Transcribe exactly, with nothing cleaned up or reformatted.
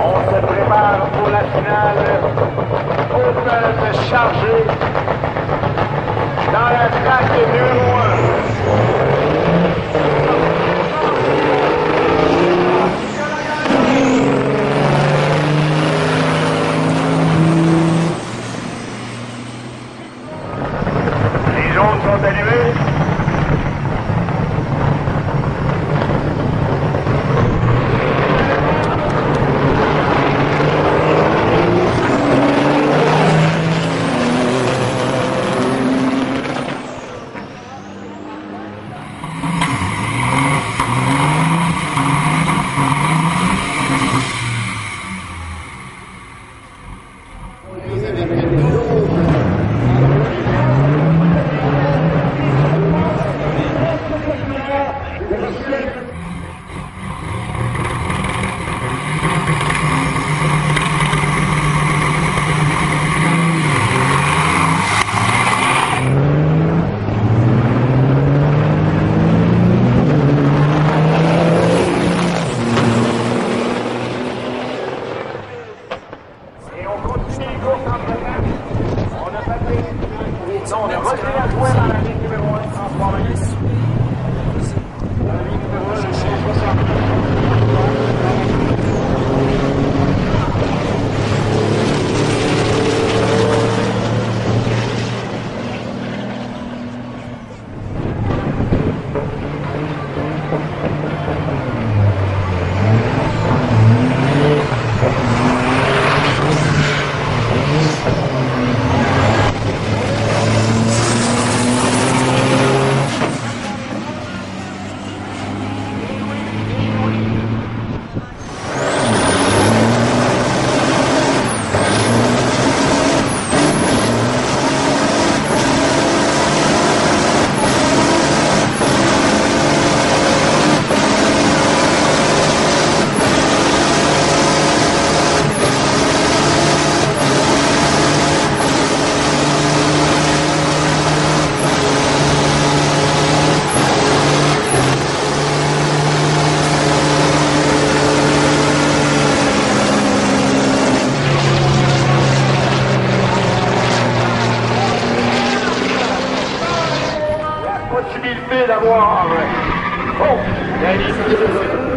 On se prépare pour la finale. Open chargé dans la plaque numéro un. Les jaunes sont allumés. On est retiré à toi dans la ligne numéro un, transport de l'Est. Dans la ligne numéro un, je cherche pas ça. D'avoir... Oh!